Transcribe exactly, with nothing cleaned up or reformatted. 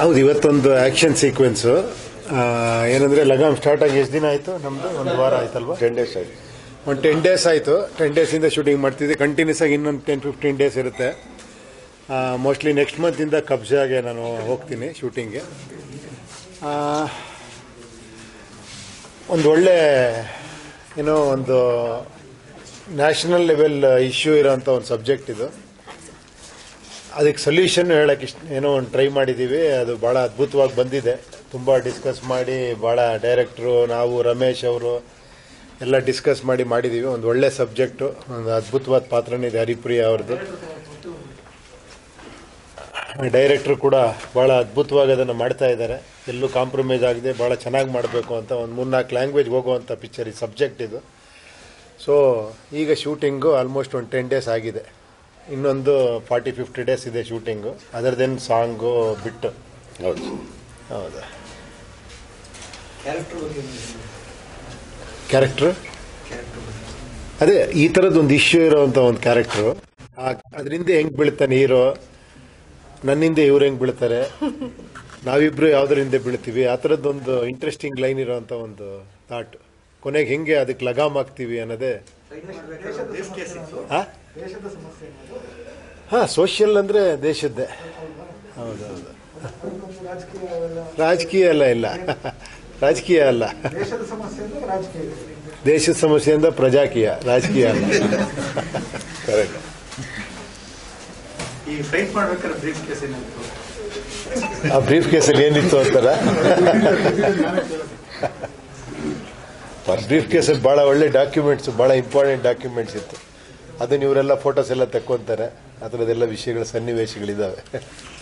ಹೌದು ಇವತ್ತೊಂದು action sequence ಏನಂದ್ರೆ ಲಗಾಮ್ ಸ್ಟಾರ್ಟ್ ಆಗಿ ಎಷ್ಟು ದಿನ ಆಯ್ತು ನಮ್ದು ಒಂದು ವಾರ ಆಯ್ತಲ್ವಾ ಟೆನ್ ಡೇಸ್ ಆಯ್ತು ಒಂದು ಟೆನ್ ಡೇಸ್ ಆಯ್ತು ಟೆನ್ ಡೇಸ್ ಇಂದ ಶೂಟಿಂಗ್ ಮಾಡ್ತಿದ್ದೆ ಕಂಟಿನ್ಯೂಸ್ ಆಗಿ ಇನ್ನೊಂದು ಟೆನ್ ಫಿಫ್ಟೀನ್ ಡೇಸ್ ಇರುತ್ತೆ ಮೋಸ್ಟ್ಲಿ ನೆಕ್ಸ್ಟ್ ಮಂತ್ ಇಂದ ಕಬ್ಜಾಗೆ ನಾನು ಹೋಗ್ತೀನಿ ಶೂಟಿಂಗ್ಗೆ ಒಂದು ಒಳ್ಳೆ ಏನೋ ಒಂದು ನ್ಯಾಷನಲ್ ಲೆವೆಲ್ ಇಶ್ಯೂ ಇರೋಂಥ ಒಂದು ಸಬ್ಜೆಕ್ಟ್ ಇದು ಅದಕ್ಕೆ ಸೊಲ್ಯೂಷನ್ ಹೇಳಕ್ಕೆ ಏನೋ ಒಂದು ಟ್ರೈ ಮಾಡಿದ್ದೀವಿ ಅದು ಭಾಳ ಅದ್ಭುತವಾಗಿ ಬಂದಿದೆ ತುಂಬ ಡಿಸ್ಕಸ್ ಮಾಡಿ ಭಾಳ ಡೈರೆಕ್ಟ್ರು ನಾವು ರಮೇಶ್ ಅವರು ಎಲ್ಲ ಡಿಸ್ಕಸ್ ಮಾಡಿ ಮಾಡಿದ್ದೀವಿ ಒಂದು ಒಳ್ಳೆ ಸಬ್ಜೆಕ್ಟು ಒಂದು ಅದ್ಭುತವಾದ ಪಾತ್ರನೇ ಇದೆ ಹರಿಪ್ರಿಯ ಅವ್ರದ್ದು ಡೈರೆಕ್ಟ್ರು ಕೂಡ ಭಾಳ ಅದ್ಭುತವಾಗಿ ಅದನ್ನು ಮಾಡ್ತಾ ಇದ್ದಾರೆ ಎಲ್ಲೂ ಕಾಂಪ್ರಮೈಸ್ ಆಗಿದೆ ಭಾಳ ಚೆನ್ನಾಗಿ ಮಾಡಬೇಕು ಅಂತ ಒಂದು ಮೂರ್ನಾಲ್ಕು ಲ್ಯಾಂಗ್ವೇಜ್ ಹೋಗುವಂಥ ಪಿಕ್ಚರ್ ಈ ಸಬ್ಜೆಕ್ಟ್ ಇದು ಸೊ ಈಗ ಶೂಟಿಂಗು ಆಲ್ಮೋಸ್ಟ್ ಒಂದು ಟೆನ್ ಡೇಸ್ ಆಗಿದೆ ಇನ್ನೊಂದು ಫಾರ್ಟಿ ಫಿಫ್ಟಿ ಡೇಸ್ ಇದೆ ಶೂಟಿಂಗು ಅದರದೇನು ಸಾಂಗು ಬಿಟ್ಟು ಹೌದು ಹೌದಾ ಕ್ಯಾರೆಕ್ಟ್ರು ಅದೇ ಈ ಥರದ್ದೊಂದು ಇಶ್ಯೂ ಇರೋವಂಥ ಒಂದು ಕ್ಯಾರೆಕ್ಟ್ರು ಅದರಿಂದ ಹೆಂಗೆ ಬೀಳ್ತಾನೆ ಹೀರೋ ನನ್ನಿಂದ ಇವ್ರು ಹೆಂಗೆ ಬೀಳ್ತಾರೆ ನಾವಿಬ್ರು ಯಾವುದ್ರ ಹಿಂದೆ ಬೀಳ್ತೀವಿ ಆ ಥರದ್ದೊಂದು ಇಂಟ್ರೆಸ್ಟಿಂಗ್ ಲೈನ್ ಇರೋವಂಥ ಒಂದು ಥಾಟ್ ಕೊನೆಗೆ ಹೆಂಗೆ ಅದಕ್ಕೆ ಲಗಾಮ್ ಹಾಕ್ತೀವಿ ಅನ್ನೋದೇ ಹಾಂ ಸೋಷಿಯಲ್ ಅಂದರೆ ದೇಶದ್ದೇ ಹೌದೌದು ರಾಜಕೀಯ ಅಲ್ಲ ಇಲ್ಲ ರಾಜಕೀಯ ಅಲ್ಲ ದೇಶದ ಸಮಸ್ಯೆಯಿಂದ ಪ್ರಜಾಕೀಯ ರಾಜಕೀಯ ಅಲ್ಲ ಕರೆಕ್ಟ್ ಈ ಫೈಟ್ ಮಾಡಬೇಕಾದ್ರೆ ಬ್ರೀಫ್ ಕೇಸ್ ಏನಿತ್ತು ಆ ಬ್ರೀಫ್ ಕೇಸಲ್ಲಿ ಏನಿತ್ತು ಅಂತಾರ ಬ್ರೀಫ್ ಕೇಸಲ್ಲಿ ಭಾಳ ಒಳ್ಳೆ ಡಾಕ್ಯುಮೆಂಟ್ಸ್ ಭಾಳ ಇಂಪಾರ್ಟೆಂಟ್ ಡಾಕ್ಯುಮೆಂಟ್ಸ್ ಇತ್ತು ಅದನ್ನ ಇವರೆಲ್ಲ ಫೋಟೋಸ್ ಎಲ್ಲ ತಕ್ಕೊಂತಾರೆ ಆ ಥರದ್ದೆಲ್ಲ ವಿಷಯಗಳ ಸನ್ನಿವೇಶಗಳಿದ್ದಾವೆ